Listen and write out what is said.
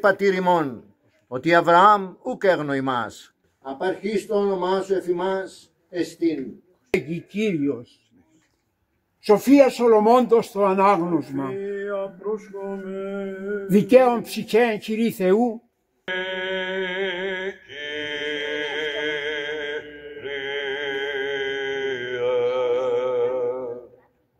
Πατήρημον, ότι Αβραάμ ούκ εγνοημάς, απαρχείς το όνομά σου εφημάς εστίν. Εγι Κύριος, σοφία Σολομώντος το ανάγνωσμα, δικαίων ψυχέν Κυρί Θεού,